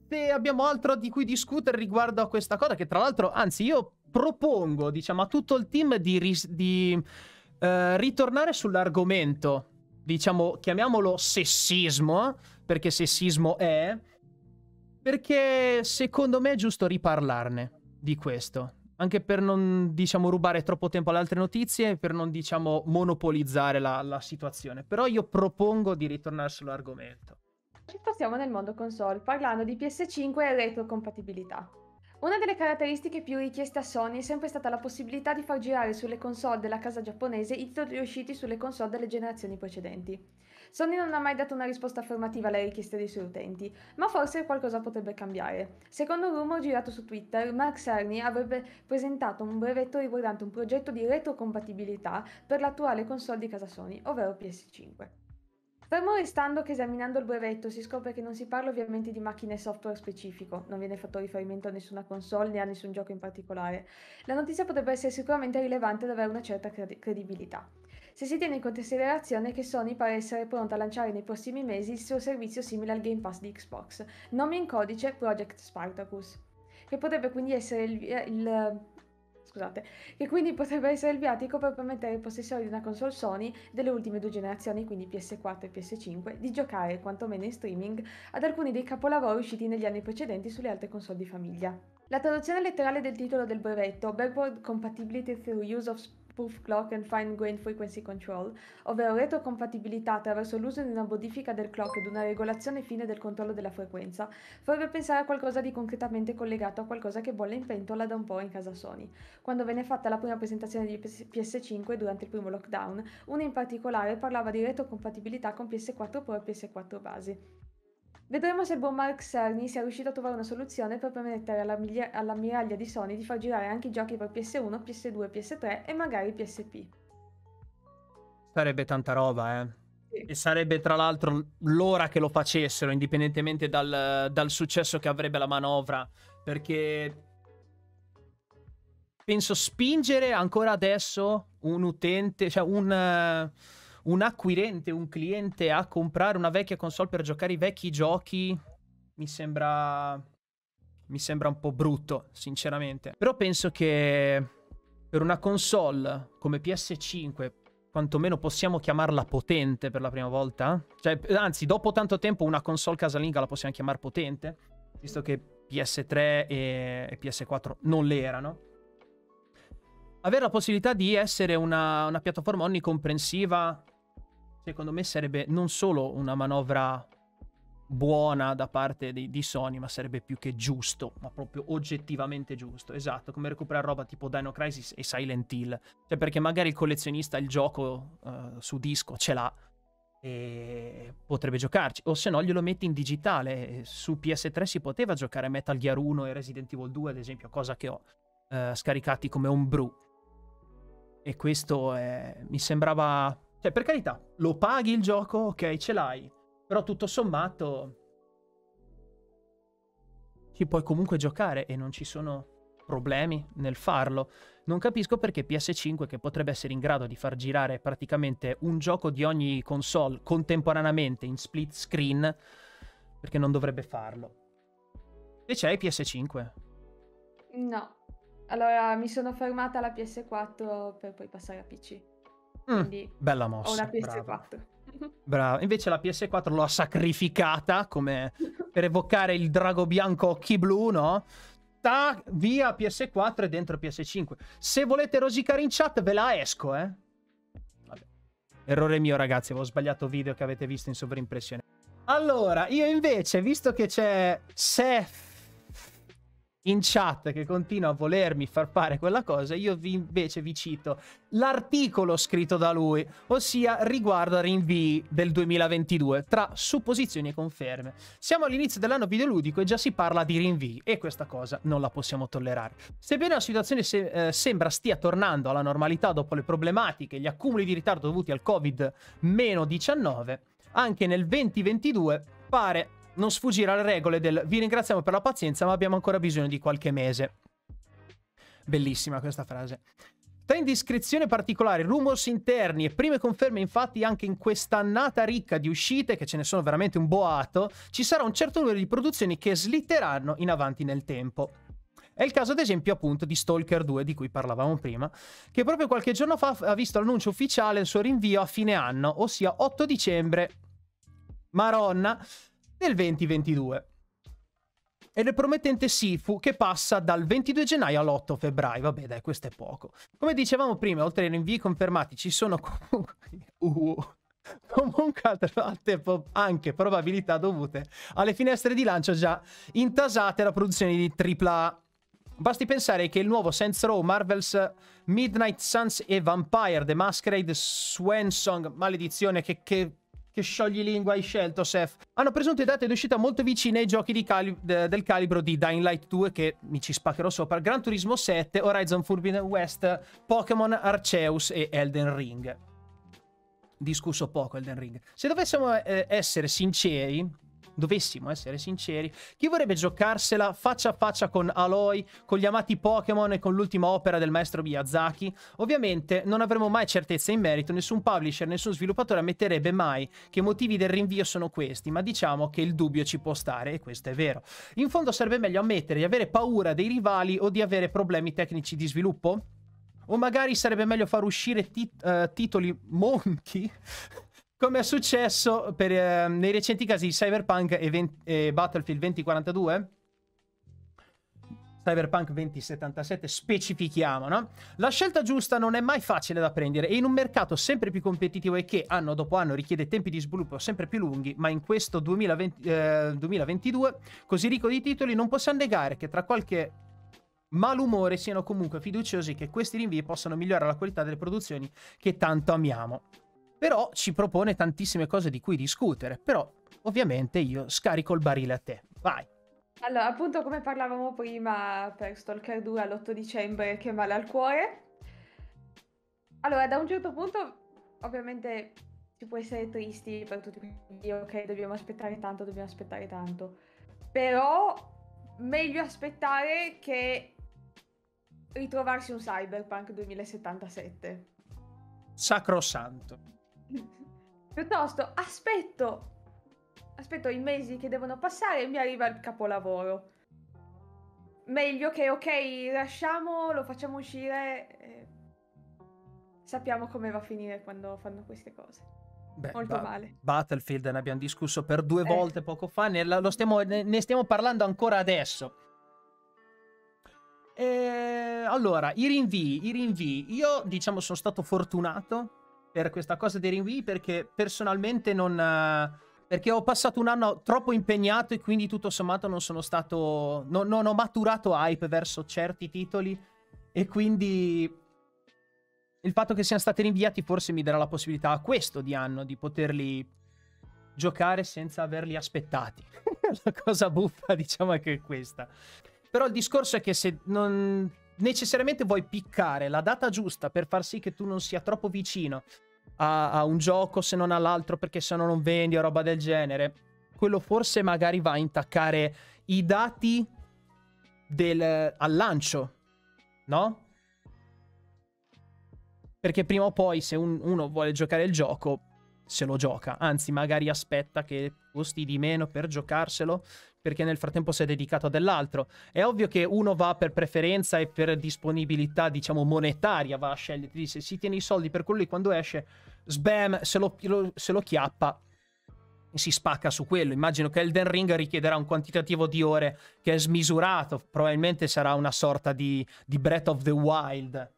Se abbiamo altro di cui discutere riguardo a questa cosa, che tra l'altro, anzi, io propongo, diciamo, a tutto il team di, ri di eh, ritornare sull'argomento, diciamo, chiamiamolo sessismo, perché sessismo è, perché secondo me è giusto riparlarne di questo, anche per non, diciamo, rubare troppo tempo alle altre notizie, per non, diciamo, monopolizzare la, la situazione. Però io propongo di ritornare sull'argomento. Ci spostiamo nel mondo console, parlando di P S cinque e retrocompatibilità. Una delle caratteristiche più richieste a Sony è sempre stata la possibilità di far girare sulle console della casa giapponese i titoli usciti sulle console delle generazioni precedenti. Sony non ha mai dato una risposta affermativa alle richieste dei suoi utenti, ma forse qualcosa potrebbe cambiare. Secondo un rumor girato su Twitter, Mark Cerny avrebbe presentato un brevetto riguardante un progetto di retrocompatibilità per l'attuale console di casa Sony, ovvero P S cinque. Fermo restando che esaminando il brevetto si scopre che non si parla ovviamente di macchine e software specifico, non viene fatto riferimento a nessuna console né a nessun gioco in particolare. La notizia potrebbe essere sicuramente rilevante ed avere una certa cred- credibilità, se si tiene in considerazione che Sony pare essere pronta a lanciare nei prossimi mesi il suo servizio simile al Game Pass di Xbox, nome in codice Project Spartacus, che potrebbe quindi essere il... il Scusate, che quindi potrebbe essere il viatico per permettere ai possessori di una console Sony delle ultime due generazioni, quindi P S quattro e P S cinque, di giocare, quantomeno in streaming, ad alcuni dei capolavori usciti negli anni precedenti sulle altre console di famiglia. La traduzione letterale del titolo del brevetto, Backward Compatibility through Use of Spoof Clock and Fine-Grained Frequency Control, ovvero retrocompatibilità attraverso l'uso di una modifica del clock ed una regolazione fine del controllo della frequenza, farebbe pensare a qualcosa di concretamente collegato a qualcosa che bolle in pentola da un po' in casa Sony. Quando venne fatta la prima presentazione di P S cinque durante il primo lockdown, una in particolare parlava di retrocompatibilità con P S quattro Pro e P S quattro base. Vedremo se il buon Mark Cerny sia riuscito a trovare una soluzione per permettere all'ammiraglia di Sony di far girare anche i giochi per P S uno, P S due, P S tre e magari P S P. Sarebbe tanta roba, eh. Sì. E sarebbe tra l'altro l'ora che lo facessero, indipendentemente dal, dal successo che avrebbe la manovra, perché penso spingere ancora adesso un utente, cioè un... Uh... un acquirente, un cliente a comprare una vecchia console per giocare i vecchi giochi mi sembra mi sembra un po' brutto, sinceramente. Però penso che per una console come P S cinque, quantomeno possiamo chiamarla potente per la prima volta, cioè anzi dopo tanto tempo una console casalinga la possiamo chiamare potente, visto che P S tre e P S quattro non le erano. Avere la possibilità di essere una, una piattaforma onnicomprensiva secondo me sarebbe non solo una manovra buona da parte di, di Sony, ma sarebbe più che giusto, ma proprio oggettivamente giusto. Esatto, come recuperare roba tipo Dino Crisis e Silent Hill. Cioè, perché magari il collezionista il gioco uh, su disco ce l'ha e potrebbe giocarci, o se no glielo metti in digitale. Su P S tre si poteva giocare Metal Gear uno e Resident Evil due, ad esempio, cosa che ho uh, scaricati come homebrew. E questo è... mi sembrava... cioè, per carità, lo paghi il gioco, ok, ce l'hai, però tutto sommato ci puoi comunque giocare e non ci sono problemi nel farlo. Non capisco perché P S cinque, che potrebbe essere in grado di far girare praticamente un gioco di ogni console contemporaneamente in split screen, perché non dovrebbe farlo. E c'hai P S cinque? No. Allora, mi sono fermata alla P S quattro per poi passare a P C. Quindi mm, bella mossa. Ho una P S quattro. Brava. Brava. Invece la P S quattro l'ho sacrificata come per evocare il drago bianco occhi blu, no? Ta, via P S quattro e dentro P S cinque. Se volete rosicare in chat ve la esco, eh? Vabbè. Errore mio, ragazzi, avevo sbagliato video che avete visto in sovrimpressione. Allora, io invece, visto che c'è Seth in chat che continua a volermi far fare quella cosa, io vi invece vi cito l'articolo scritto da lui, ossia riguardo a rinvii del duemilaventidue tra supposizioni e conferme. Siamo all'inizio dell'anno videoludico e già si parla di rinvii e questa cosa non la possiamo tollerare. Sebbene la situazione se eh, sembra stia tornando alla normalità dopo le problematiche e gli accumuli di ritardo dovuti al covid diciannove, anche nel duemilaventidue pare non sfuggire alle regole del vi ringraziamo per la pazienza ma abbiamo ancora bisogno di qualche mese. Bellissima questa frase. Tra indiscrezioni particolari, rumors interni e prime conferme, infatti anche in quest'annata ricca di uscite, che ce ne sono veramente un boato, ci sarà un certo numero di produzioni che slitteranno in avanti nel tempo. È il caso ad esempio appunto di Stalker due di cui parlavamo prima, che proprio qualche giorno fa ha visto l'annuncio ufficiale del suo rinvio a fine anno, ossia otto dicembre, maronna, del duemilaventidue, e del promettente Sifu che passa dal ventidue gennaio all'otto febbraio. Vabbè dai, questo è poco. Come dicevamo prima, oltre ai rinvii confermati ci sono comunque, uh, comunque altre anche probabilità dovute alle finestre di lancio già intasate alla produzione di tripla A. Basti pensare che il nuovo Saints Row, Marvel's Midnight Suns e Vampire The Masquerade Swansong, maledizione che... che Che sciogli lingua hai scelto, Seth? Hanno presunte date di uscita molto vicine ai giochi di cali del calibro di Dying Light due, che mi ci spaccherò sopra, Gran Turismo sette, Horizon Forbidden West, Pokémon Arceus e Elden Ring. Discusso poco Elden Ring. Se dovessimo eh, essere sinceri, dovessimo essere sinceri, chi vorrebbe giocarsela faccia a faccia con Aloy, con gli amati Pokémon e con l'ultima opera del maestro Miyazaki? Ovviamente non avremo mai certezza in merito, nessun publisher, nessun sviluppatore ammetterebbe mai che i motivi del rinvio sono questi, ma diciamo che il dubbio ci può stare, e questo è vero. In fondo sarebbe meglio ammettere di avere paura dei rivali o di avere problemi tecnici di sviluppo? O magari sarebbe meglio far uscire tit uh, titoli monchi? Come è successo per, eh, nei recenti casi di Cyberpunk e, venti, eh, Battlefield duemilaquarantadue? Cyberpunk duemilasettantasette, specifichiamo, no? La scelta giusta non è mai facile da prendere e in un mercato sempre più competitivo e che anno dopo anno richiede tempi di sviluppo sempre più lunghi, ma in questo duemilaventi, eh, duemilaventidue così ricco di titoli non possiamo negare che tra qualche malumore siano comunque fiduciosi che questi rinvii possano migliorare la qualità delle produzioni che tanto amiamo. Però ci propone tantissime cose di cui discutere, però ovviamente io scarico il barile a te, vai! Allora, appunto come parlavamo prima per Stalker due all'otto dicembre, che male al cuore. Allora, da un certo punto ovviamente si può essere tristi per tutti, quindi ok, dobbiamo aspettare tanto, dobbiamo aspettare tanto. Però meglio aspettare che ritrovarsi un Cyberpunk duemilasettantasette. Sacrosanto. Piuttosto aspetto aspetto i mesi che devono passare e mi arriva il capolavoro. Meglio che ok, lasciamo, lo facciamo uscire, eh, sappiamo come va a finire quando fanno queste cose. Beh, molto male. Battlefield ne abbiamo discusso per due volte eh. poco fa, ne, lo stiamo, ne, ne stiamo parlando ancora adesso. E allora, i rinvii, i rinvii, io diciamo sono stato fortunato per questa cosa dei rinvii, perché personalmente non... perché ho passato un anno troppo impegnato e quindi tutto sommato non sono stato... Non, non ho maturato hype verso certi titoli e quindi il fatto che siano stati rinviati forse mi darà la possibilità a questo di anno di poterli giocare senza averli aspettati. La cosa buffa diciamo è che è questa. Però il discorso è che se non necessariamente vuoi piccare la data giusta per far sì che tu non sia troppo vicino a, a un gioco se non all'altro, perché se no non vendi o roba del genere, quello forse magari va a intaccare i dati del, al lancio, no? Perché prima o poi se un, uno vuole giocare il gioco se lo gioca, anzi magari aspetta che costi di meno per giocarselo, perché nel frattempo si è dedicato a dell'altro. È ovvio che uno va per preferenza e per disponibilità, diciamo, monetaria, va a scegliere, ti dice, si tiene i soldi per quello lì, quando esce, sbam, se lo, lo, se lo chiappa, si spacca su quello. Immagino che Elden Ring richiederà un quantitativo di ore che è smisurato, probabilmente sarà una sorta di, di Breath of the Wild.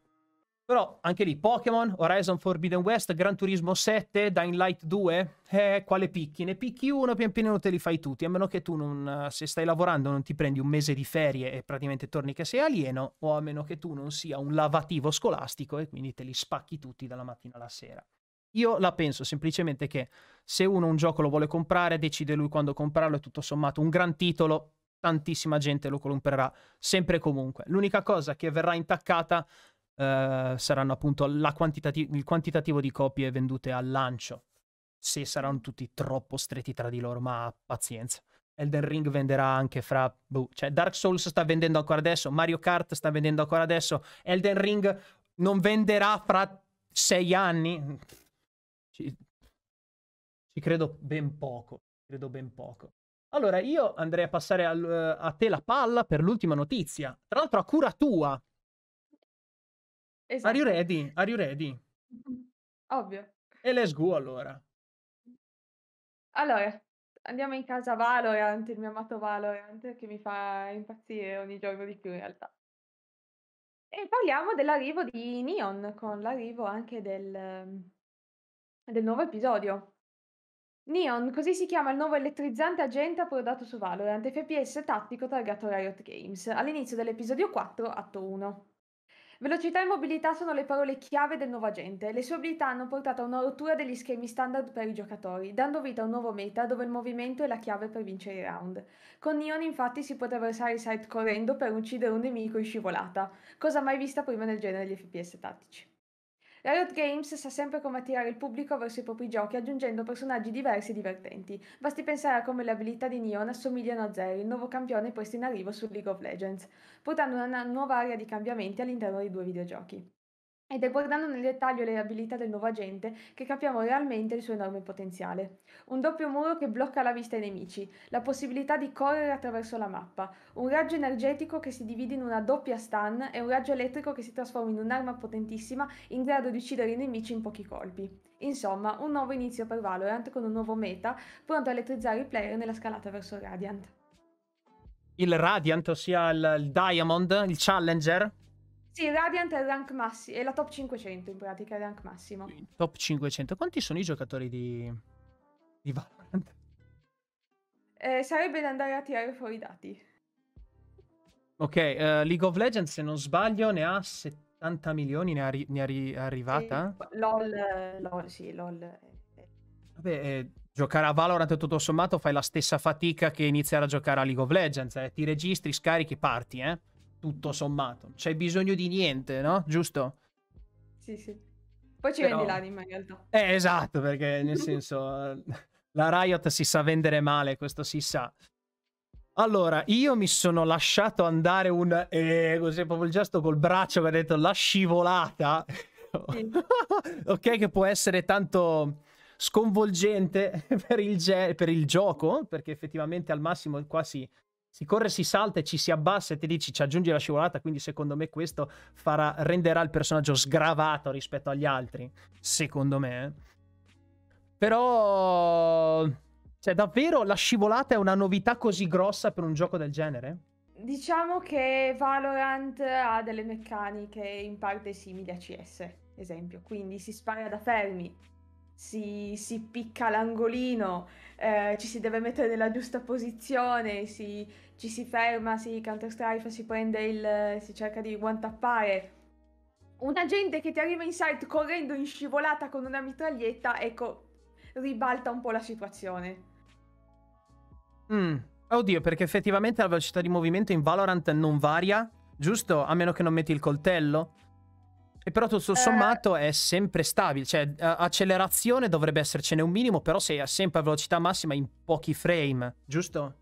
Però anche lì, Pokémon, Horizon Forbidden West, Gran Turismo sette, Dying Light due, eh, quale picchi? Ne picchi uno, pian piano te li fai tutti, a meno che tu non, se stai lavorando non ti prendi un mese di ferie e praticamente torni che sei alieno, o a meno che tu non sia un lavativo scolastico e quindi te li spacchi tutti dalla mattina alla sera. Io la penso semplicemente che se uno un gioco lo vuole comprare, decide lui quando comprarlo e tutto sommato un gran titolo, tantissima gente lo comprerà sempre e comunque. L'unica cosa che verrà intaccata Uh, saranno appunto la quantitati- il quantitativo di copie vendute al lancio, se saranno tutti troppo stretti tra di loro, ma pazienza. Elden Ring venderà anche fra... Boh. Cioè Dark Souls sta vendendo ancora adesso, Mario Kart sta vendendo ancora adesso, Elden Ring non venderà fra sei anni? Ci, Ci credo ben poco, credo ben poco. Allora io andrei a passare al, a te la palla per l'ultima notizia, tra l'altro a cura tua. Esatto. Are you ready? Are you ready? Ovvio. E let's go allora. Allora, andiamo in casa Valorant, il mio amato Valorant, che mi fa impazzire ogni giorno di più in realtà. E parliamo dell'arrivo di Neon, con l'arrivo anche del, del nuovo episodio. Neon, così si chiama il nuovo elettrizzante agente approdato su Valorant, F P S tattico targato Riot Games, all'inizio dell'episodio quattro, atto uno. Velocità e mobilità sono le parole chiave del nuovo agente. Le sue abilità hanno portato a una rottura degli schemi standard per i giocatori, dando vita a un nuovo meta dove il movimento è la chiave per vincere i round. Con Neon infatti si può attraversare i site correndo per uccidere un nemico in scivolata, cosa mai vista prima nel genere degli F P S tattici. Riot Games sa sempre come attirare il pubblico verso i propri giochi aggiungendo personaggi diversi e divertenti. Basti pensare a come le abilità di Neon assomigliano a Zeri, il nuovo campione posto in arrivo su League of Legends, portando una nuova area di cambiamenti all'interno dei due videogiochi. Ed è guardando nel dettaglio le abilità del nuovo agente che capiamo realmente il suo enorme potenziale. Un doppio muro che blocca la vista ai nemici, la possibilità di correre attraverso la mappa, un raggio energetico che si divide in una doppia stun e un raggio elettrico che si trasforma in un'arma potentissima in grado di uccidere i nemici in pochi colpi. Insomma, un nuovo inizio per Valorant con un nuovo meta pronto a elettrizzare i player nella scalata verso Radiant. Il Radiant, ossia il, il Diamond, il Challenger? Sì, Radiant è il rank massimo, è la top cinquecento in pratica, è il rank massimo. Top cinquecento, quanti sono i giocatori di, di Valorant? Eh, sarebbe da andare a tirare fuori i dati. Ok, uh, League of Legends se non sbaglio ne ha set... ottanta milioni ne, arri ne arri è arrivata? Sì, LOL, LOL, sì, LOL. Vabbè, eh, giocare a Valorant tutto sommato fai la stessa fatica che iniziare a giocare a League of Legends, eh? Ti registri, scarichi, parti, eh? Tutto sommato. Non c'è bisogno di niente, no? Giusto? Sì, sì. Poi ci Però... vendi l'anima in realtà. Eh, esatto, perché nel senso la Riot si sa vendere male, questo si sa. Allora, io mi sono lasciato andare un... Eh, così proprio il gesto col braccio che ha detto la scivolata. Sì. Ok, che può essere tanto sconvolgente per il, per il gioco, perché effettivamente al massimo qua si, si corre, si salta e ci si abbassa e ti dici ci aggiungi la scivolata, quindi secondo me questo farà, renderà il personaggio sgravato rispetto agli altri, secondo me. Però... Cioè, davvero la scivolata è una novità così grossa per un gioco del genere? Diciamo che Valorant ha delle meccaniche in parte simili a C S, esempio. Quindi si spara da fermi, si, si picca l'angolino, eh, ci si deve mettere nella giusta posizione, si, ci si ferma, si counter-strike, si prende il... si cerca di one-tappare. Una gente che ti arriva in sight correndo in scivolata con una mitraglietta, ecco, ribalta un po' la situazione. Mm. Oddio, perché effettivamente la velocità di movimento in Valorant non varia, giusto? A meno che non metti il coltello. E però tutto sommato eh... è sempre stabile. Cioè, accelerazione dovrebbe essercene un minimo, però sei sempre a velocità massima in pochi frame, giusto?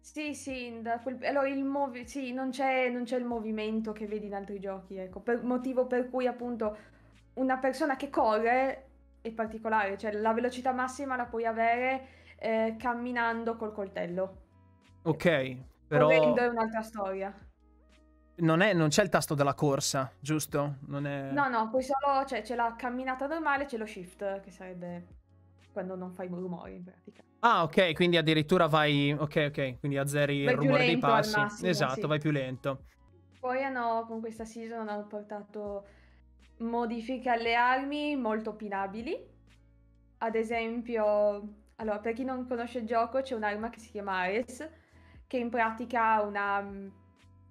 Sì, sì. Da quel... allora, il movi... sì, non c'è il movimento che vedi in altri giochi, ecco. Per... motivo per cui, appunto, una persona che corre... in particolare, cioè la velocità massima la puoi avere eh, camminando col coltello. Ok, però... correndo è un'altra storia. Non c'è non il tasto della corsa, giusto? Non è... No, no, poi solo c'è cioè, la camminata normale, c'è lo shift, che sarebbe quando non fai rumori in pratica. Ah, ok, quindi addirittura vai... Ok, ok, quindi azzeri il rumore dei passi. Massimo, esatto, sì. Vai più lento. Poi hanno, con questa season hanno portato... modifiche alle armi molto opinabili. Ad esempio, allora, per chi non conosce il gioco, c'è un'arma che si chiama Ares, che in pratica ha una,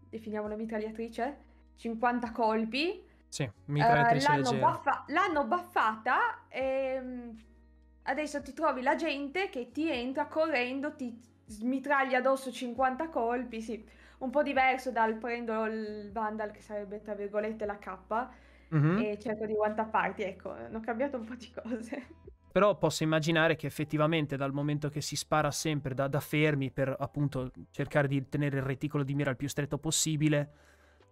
definiamola mitragliatrice, cinquanta colpi. Sì, mitragliatrice uh, leggera. Baffa l'hanno baffata e adesso ti trovi la gente che ti entra correndo, ti smitraglia addosso cinquanta colpi, sì. Un po' diverso dal prendo il Vandal, che sarebbe tra virgolette la K, Mm-hmm. e cerco di one-tapparti, ecco, hanno cambiato un po' di cose. Però posso immaginare che effettivamente dal momento che si spara sempre da, da fermi per appunto cercare di tenere il reticolo di mira il più stretto possibile,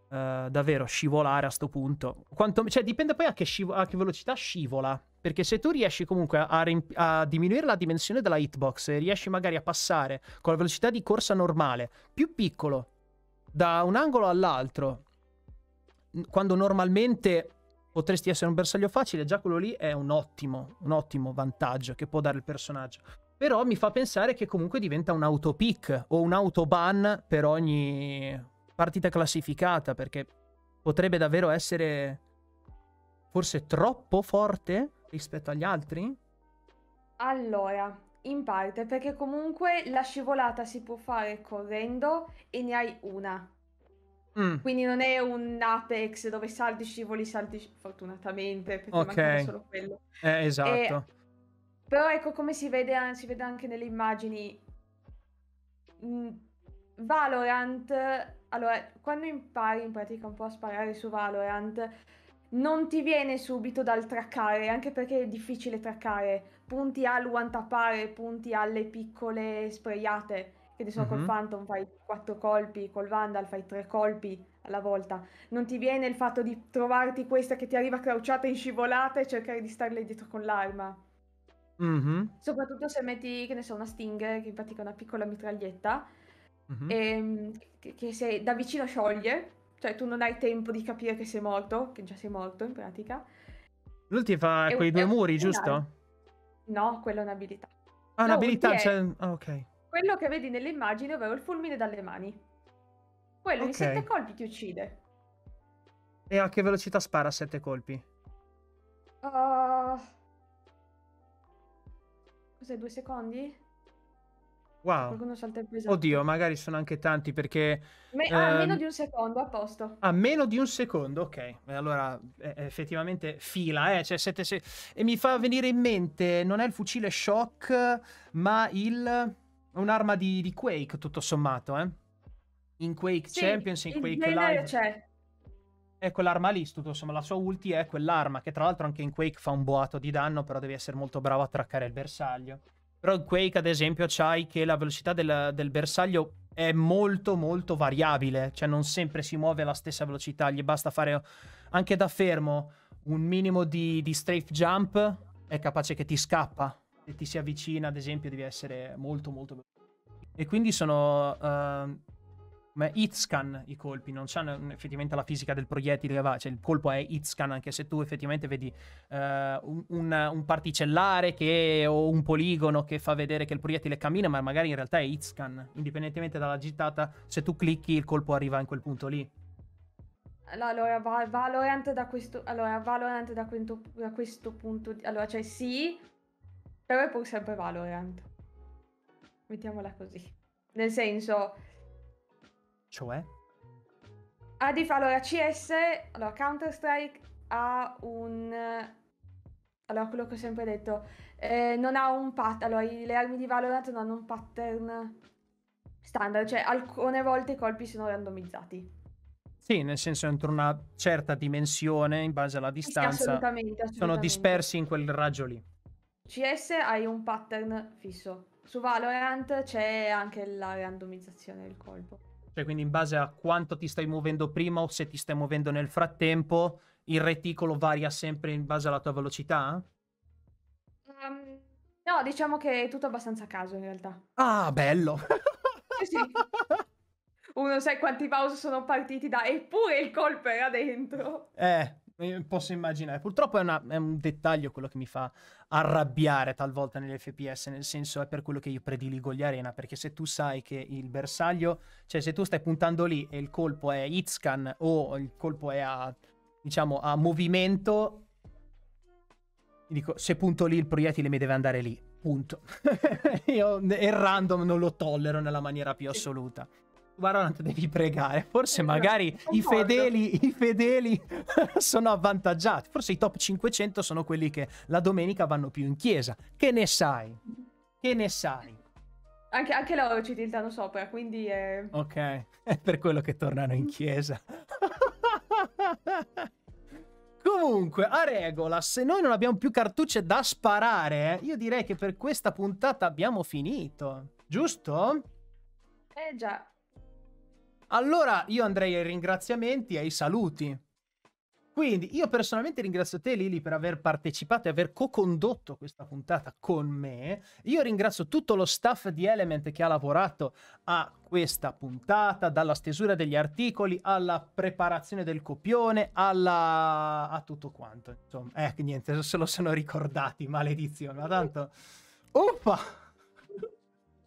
uh, davvero scivolare a sto punto. Quanto, cioè dipende poi a che, a che velocità scivola, perché se tu riesci comunque a, a diminuire la dimensione della hitbox e riesci magari a passare con la velocità di corsa normale, più piccolo, da un angolo all'altro... quando normalmente potresti essere un bersaglio facile, già quello lì è un ottimo, un ottimo vantaggio che può dare il personaggio. Però mi fa pensare che comunque diventa un autopick o un autoban per ogni partita classificata, perché potrebbe davvero essere forse troppo forte rispetto agli altri? Allora, in parte, perché comunque la scivolata si può fare correndo e ne hai una. Mm. Quindi non è un Apex dove salti, scivoli, salti, fortunatamente, perché okay. mancava solo quello. Eh, esatto. E, però ecco, come si vede, si vede anche nelle immagini, Valorant, allora, quando impari in pratica un po' a sparare su Valorant, non ti viene subito dal traccare, anche perché è difficile traccare, punti al one-tappare, punti alle piccole sprayate. Quindi solo mm-hmm. col Phantom fai quattro colpi, col Vandal fai tre colpi alla volta. Non ti viene il fatto di trovarti questa che ti arriva crouciata in scivolata e cercare di starle dietro con l'arma. Mm-hmm. Soprattutto se metti, che ne so, una Stinger, che in pratica è una piccola mitraglietta, mm-hmm. e, che, che se da vicino scioglie, cioè tu non hai tempo di capire che sei morto, che già sei morto in pratica. Lui ti fa e, quei due muri, giusto? No, quella è un'abilità. Ah, no, un'abilità, cioè... Ah, ok. Quello che vedi nelle immagini, ovvero il fulmine dalle mani. Quello okay. di sette colpi ti uccide. E a che velocità spara sette colpi? Uh... Cos'è, due secondi? Wow. Qualcuno salta il peso. Oddio, magari sono anche tanti perché... Me ehm... Ah, meno di un secondo, a posto. Ah, meno di un secondo, ok. Allora, eh, effettivamente fila, eh. Cioè, sette, sei... E mi fa venire in mente, non è il fucile shock, ma il... un'arma di, di Quake, tutto sommato, eh. In Quake sì, Champions, in Quake Live. C'è. È quell'arma lì, tutto sommato. La sua ulti è quell'arma, che tra l'altro anche in Quake fa un boato di danno, però devi essere molto bravo a traccare il bersaglio. Però in Quake, ad esempio, c'hai che la velocità del, del bersaglio è molto, molto variabile. Cioè, non sempre si muove alla stessa velocità. Gli basta fare, anche da fermo, un minimo di, di strafe jump. È capace che ti scappa. Se ti si avvicina, ad esempio, devi essere molto, molto veloce. E quindi sono... Uh, hit scan i colpi, non c'hanno effettivamente la fisica del proiettile che va, cioè il colpo è hit scan, anche se tu effettivamente vedi uh, un, un, un particellare che, o un poligono che fa vedere che il proiettile cammina, ma magari in realtà è hit scan, indipendentemente dalla gittata, se tu clicchi il colpo arriva in quel punto lì. Allora, va Valorant da questo, allora, Valorant da questo, da questo punto, di... allora cioè sì, però è pur sempre Valorant, mettiamola così, nel senso... Cioè? Ah, di allora C S, allora Counter-Strike ha un... Allora, quello che ho sempre detto, eh, non ha un pattern, allora le armi di Valorant non hanno un pattern standard, cioè alcune volte i colpi sono randomizzati. Sì, nel senso entro una certa dimensione, in base alla distanza, sì, assolutamente, assolutamente. Sono dispersi in quel raggio lì. C S hai un pattern fisso, su Valorant c'è anche la randomizzazione del colpo. Cioè, quindi in base a quanto ti stai muovendo prima o se ti stai muovendo nel frattempo, il reticolo varia sempre in base alla tua velocità? Um, no, diciamo che è tutto abbastanza a caso in realtà. Ah, bello! Sì, sì. Uno sai quanti mouse sono partiti da... Eppure il colpo era dentro. Eh, posso immaginare. Purtroppo è, una, è un dettaglio quello che mi fa arrabbiare talvolta negli F P S, nel senso è per quello che io prediligo gli arena, perché se tu sai che il bersaglio, cioè se tu stai puntando lì e il colpo è hit scan o il colpo è a, diciamo, a movimento, dico, se punto lì il proiettile mi deve andare lì, punto. Io il random non lo tollero nella maniera più assoluta. Guarda, non ti devi pregare, forse magari i fedeli, i fedeli sono avvantaggiati, forse i top cinquecento sono quelli che la domenica vanno più in chiesa, che ne sai, che ne sai. Anche, anche loro ci tentano sopra, quindi... È... Ok, è per quello che tornano in chiesa. Comunque, a regola, se noi non abbiamo più cartucce da sparare, io direi che per questa puntata abbiamo finito, giusto? Eh già. Allora io andrei ai ringraziamenti e ai saluti. Quindi io personalmente ringrazio te, Lili, per aver partecipato e aver co-condotto questa puntata con me. Io ringrazio tutto lo staff di Element che ha lavorato a questa puntata, dalla stesura degli articoli alla preparazione del copione, alla... a tutto quanto. Insomma, eh, niente, se lo sono ricordati, maledizione, ma tanto... Uffa!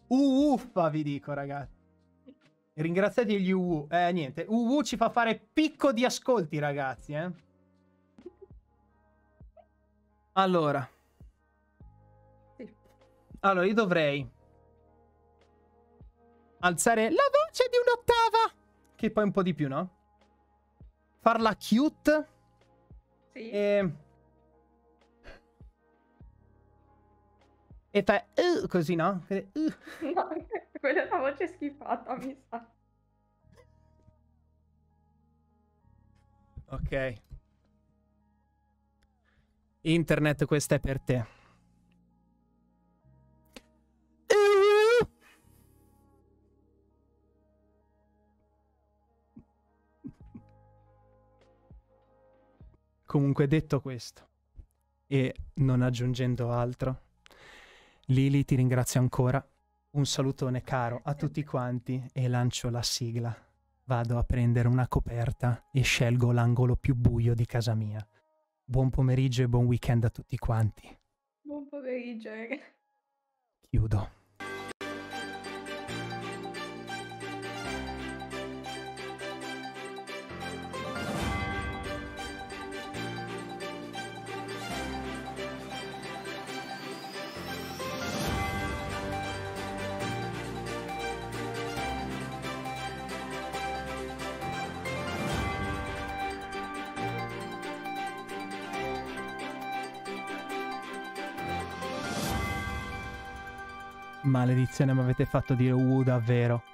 Uh, uffa, vi dico, ragazzi. Ringraziati gli U W. Eh, niente. U W ci fa fare picco di ascolti, ragazzi, eh. Allora. Sì. Allora, io dovrei alzare la voce di un'ottava. Che poi un po' di più, no? Farla cute. Sì. E... E fai... Uh, così, no? Uh. No, quella è una voce schifata, mi sa. Ok. Internet, questa è per te. Uh. Comunque, detto questo, e non aggiungendo altro... Lili, ti ringrazio ancora, un salutone caro a tutti quanti e lancio la sigla. Vado a prendere una coperta e scelgo l'angolo più buio di casa mia. Buon pomeriggio e buon weekend a tutti quanti. Buon pomeriggio. Chiudo. Maledizione, mi avete fatto dire uh davvero.